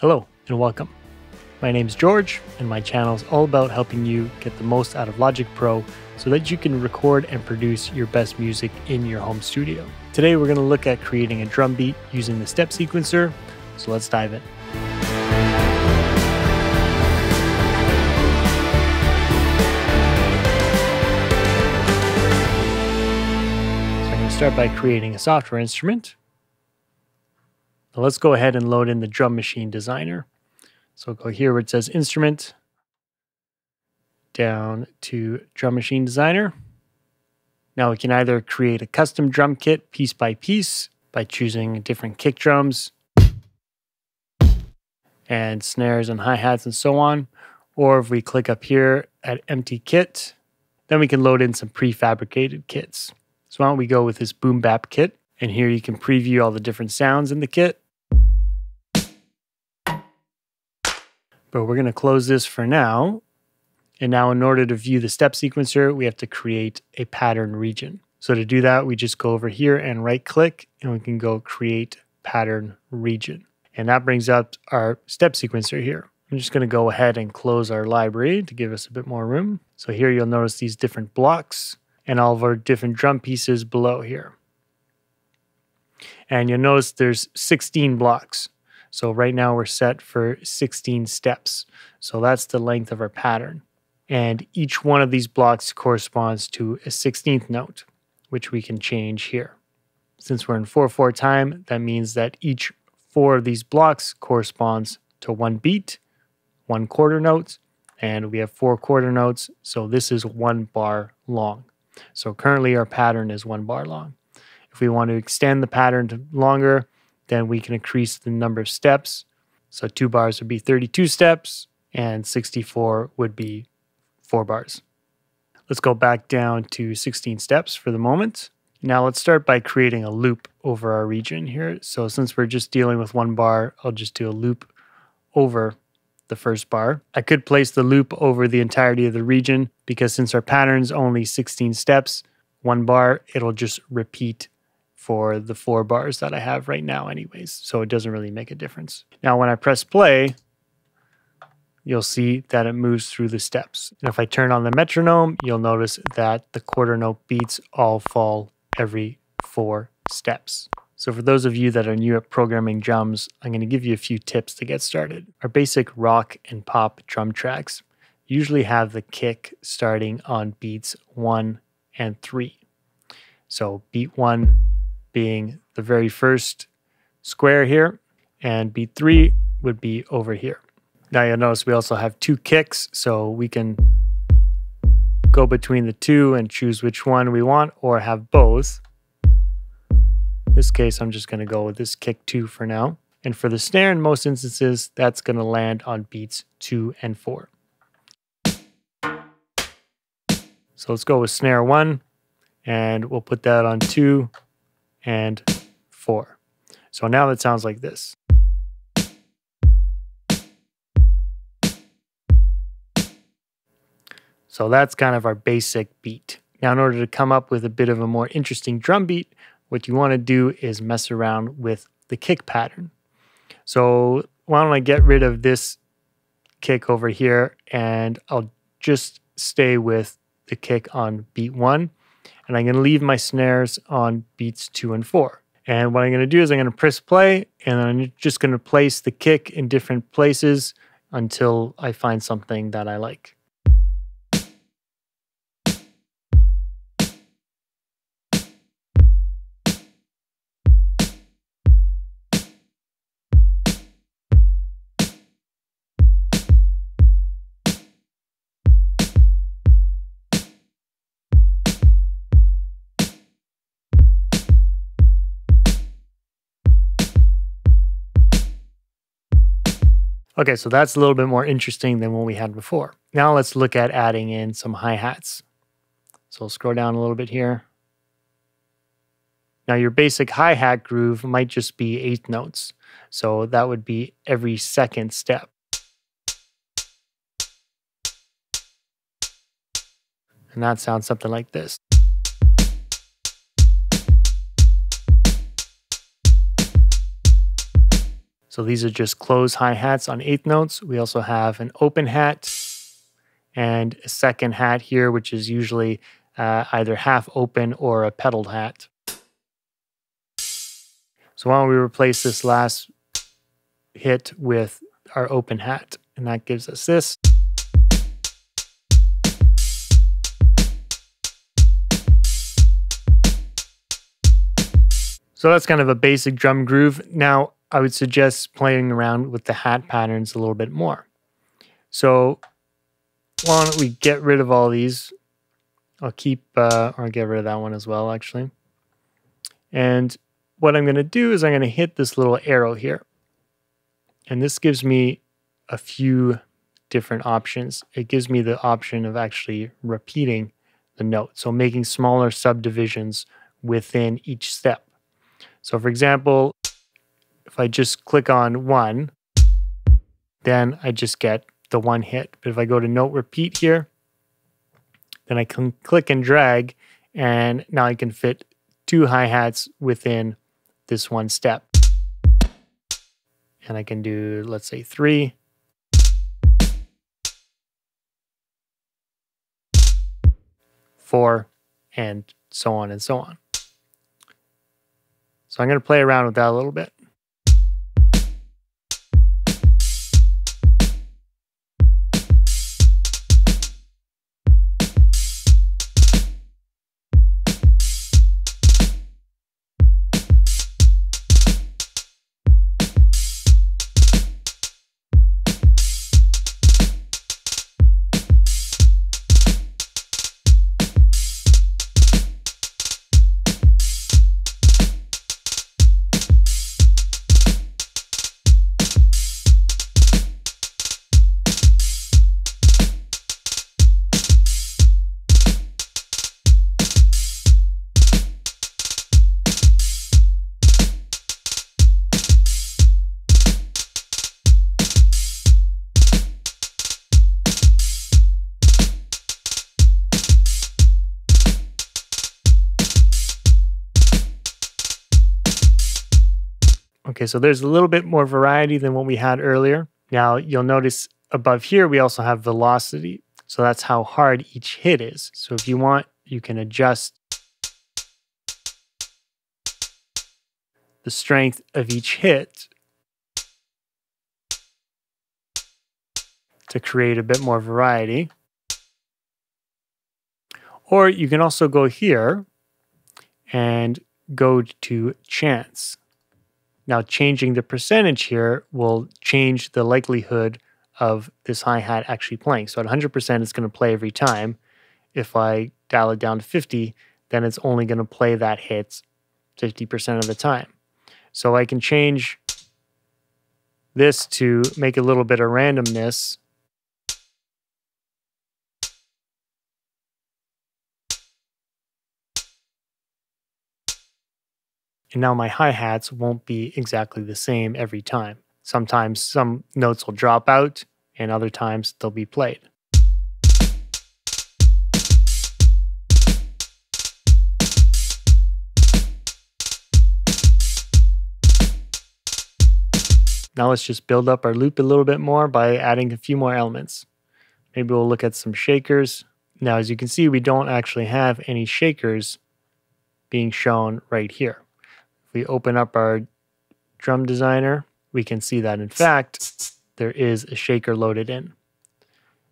Hello and welcome. My name's George and my channel is all about helping you get the most out of Logic Pro so that you can record and produce your best music in your home studio. Today we're going to look at creating a drum beat using the Step Sequencer, so let's dive in. So I'm going to start by creating a software instrument. Now let's go ahead and load in the Drum Machine Designer. So go here where it says Instrument, down to Drum Machine Designer. Now we can either create a custom drum kit piece by piece by choosing different kick drums and snares and hi-hats and so on, or if we click up here at Empty Kit, then we can load in some prefabricated kits. So why don't we go with this Boom Bap kit, and here you can preview all the different sounds in the kit. But we're going to close this for now. And now in order to view the Step Sequencer, we have to create a pattern region. So to do that, we just go over here and right click, and we can go create pattern region. And that brings up our Step Sequencer here. I'm just going to go ahead and close our library to give us a bit more room. So here you'll notice these different blocks and all of our different drum pieces below here. And you'll notice there's 16 blocks. So right now we're set for 16 steps. So that's the length of our pattern. And each one of these blocks corresponds to a 16th note, which we can change here. Since we're in 4/4 time, that means that each four of these blocks corresponds to one beat, 1/4 note, and we have 4/4 notes. So this is 1 bar long. So currently our pattern is 1 bar long. If we want to extend the pattern to longer, then we can increase the number of steps. So 2 bars would be 32 steps, and 64 would be 4 bars. Let's go back down to 16 steps for the moment. Now let's start by creating a loop over our region here. So since we're just dealing with 1 bar, I'll just do a loop over the first bar. I could place the loop over the entirety of the region, because since our pattern's only 16 steps, 1 bar, it'll just repeat for the 4 bars that I have right now anyways, so it doesn't really make a difference. Now when I press play, you'll see that it moves through the steps. And if I turn on the metronome, you'll notice that the 1/4 note beats all fall every 4 steps. So for those of you that are new at programming drums, I'm going to give you a few tips to get started. Our basic rock and pop drum tracks usually have the kick starting on beats 1 and 3. So beat 1 being the very first square here, and beat 3 would be over here. Now you'll notice we also have 2 kicks, so we can go between the two and choose which one we want, or have both. In this case, I'm just going to go with this kick 2 for now. And for the snare, in most instances, that's going to land on beats 2 and 4. So let's go with snare 1, and we'll put that on 2 and 4. So now that sounds like this. So that's kind of our basic beat. Now in order to come up with a bit of a more interesting drum beat, what you want to do is mess around with the kick pattern. So why don't I get rid of this kick over here, and I'll just stay with the kick on beat 1, and I'm going to leave my snares on beats 2 and 4. And what I'm going to do is I'm going to press play, and I'm just going to place the kick in different places until I find something that I like. Okay, so that's a little bit more interesting than what we had before. Now let's look at adding in some hi-hats. So I'll scroll down a little bit here. Now your basic hi-hat groove might just be 8th notes. So that would be every 2nd step. And that sounds something like this. So So these are just closed hi-hats on eighth notes. We also have an open hat and a second hat here, which is usually either half open or a pedaled hat. So why don't we replace this last hit with our open hat, and that gives us this. So that's kind of a basic drum groove. Now, I would suggest playing around with the hat patterns a little bit more. So why don't we get rid of all these? I'll keep, or get rid of that one as well, actually. And what I'm gonna do is I'm gonna hit this little arrow here. And this gives me a few different options. It gives me the option of actually repeating the note, so making smaller subdivisions within each step. So for example, if I just click on one, then I just get the one hit. But if I go to Note Repeat here, then I can click and drag, and now I can fit two hi-hats within this one step. And I can do, let's say, three. Four, and so on and so on. So I'm going to play around with that a little bit. Okay, so there's a little bit more variety than what we had earlier. Now you'll notice above here, we also have velocity. So that's how hard each hit is. So if you want, you can adjust the strength of each hit to create a bit more variety. Or you can also go here and go to chance. Now changing the percentage here will change the likelihood of this hi-hat actually playing. So at 100%, it's going to play every time. If I dial it down to 50, then it's only going to play that hit 50% of the time. So I can change this to make a little bit of randomness. And now my hi-hats won't be exactly the same every time. Sometimes some notes will drop out, and other times they'll be played. Now let's just build up our loop a little bit more by adding a few more elements. Maybe we'll look at some shakers. Now, as you can see, we don't actually have any shakers being shown right here. If we open up our drum designer, we can see that in fact, there is a shaker loaded in.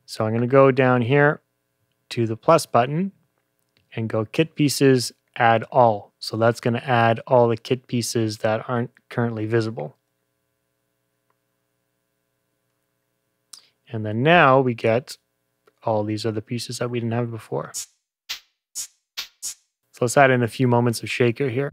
So I'm going to go down here to the plus button and go kit pieces, add all. So that's going to add all the kit pieces that aren't currently visible. And then now we get all these other pieces that we didn't have before. So let's add in a few moments of shaker here.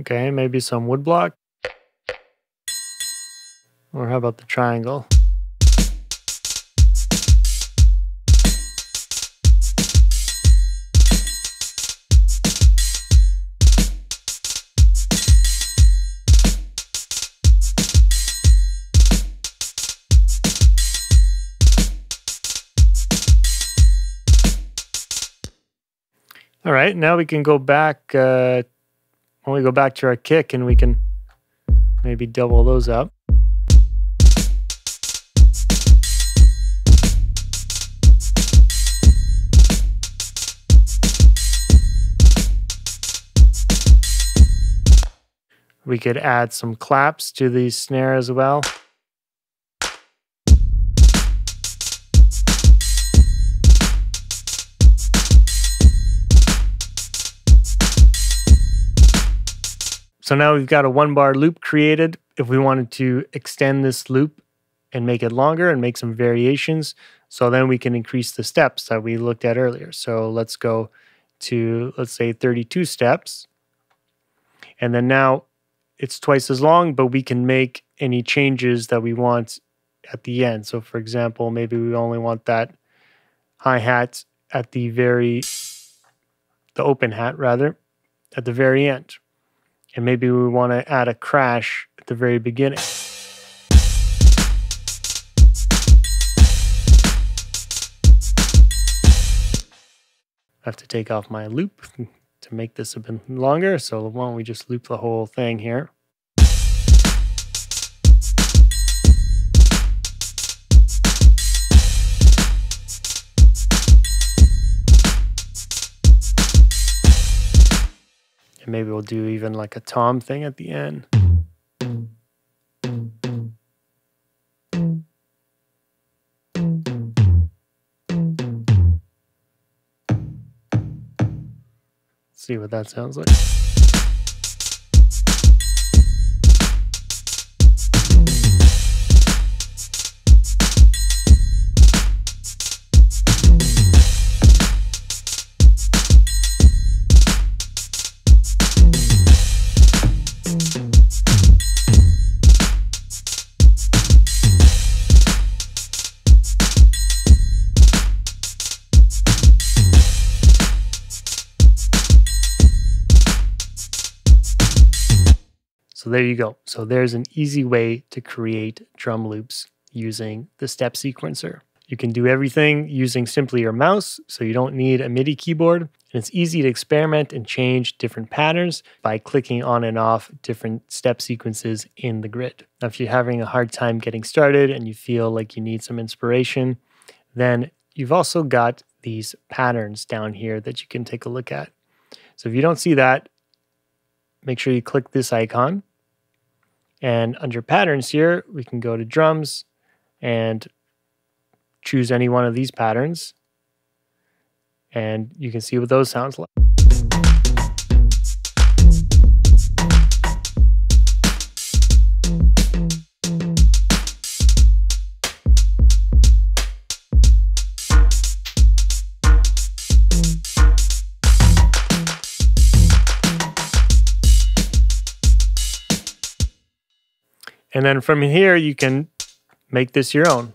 Okay, maybe some woodblock. Or how about the triangle? All right, now we can go back, when we go back to our kick, and we can maybe double those up. We could add some claps to the snare as well. So now we've got a one-bar loop created. If we wanted to extend this loop and make it longer and make some variations, so then we can increase the steps that we looked at earlier. So let's go to, let's say, 32 steps. And then now it's twice as long, but we can make any changes that we want at the end. So for example, maybe we only want that hi-hat at the at the very end. And maybe we want to add a crash at the very beginning. I have to take off my loop to make this a bit longer, so why don't we just loop the whole thing here. And maybe we'll do even like a tom thing at the end. See what that sounds like. So there you go. So there's an easy way to create drum loops using the step sequencer. You can do everything using simply your mouse, so you don't need a MIDI keyboard. And it's easy to experiment and change different patterns by clicking on and off different step sequences in the grid. Now, if you're having a hard time getting started and you feel like you need some inspiration, then you've also got these patterns down here that you can take a look at. So if you don't see that, make sure you click this icon. And under patterns here, we can go to drums and choose any one of these patterns. And you can see what those sounds like. And then from here, you can make this your own.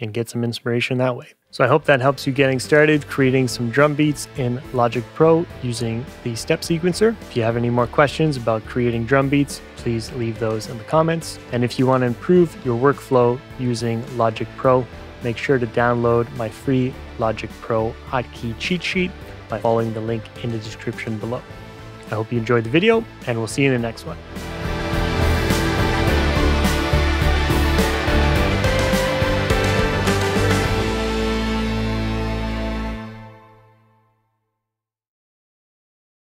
And get some inspiration that way. So I hope that helps you getting started creating some drum beats in Logic Pro using the step sequencer. If you have any more questions about creating drum beats, please leave those in the comments. And if you want to improve your workflow using Logic Pro, make sure to download my free Logic Pro hotkey cheat sheet by following the link in the description below. I hope you enjoyed the video, and we'll see you in the next one.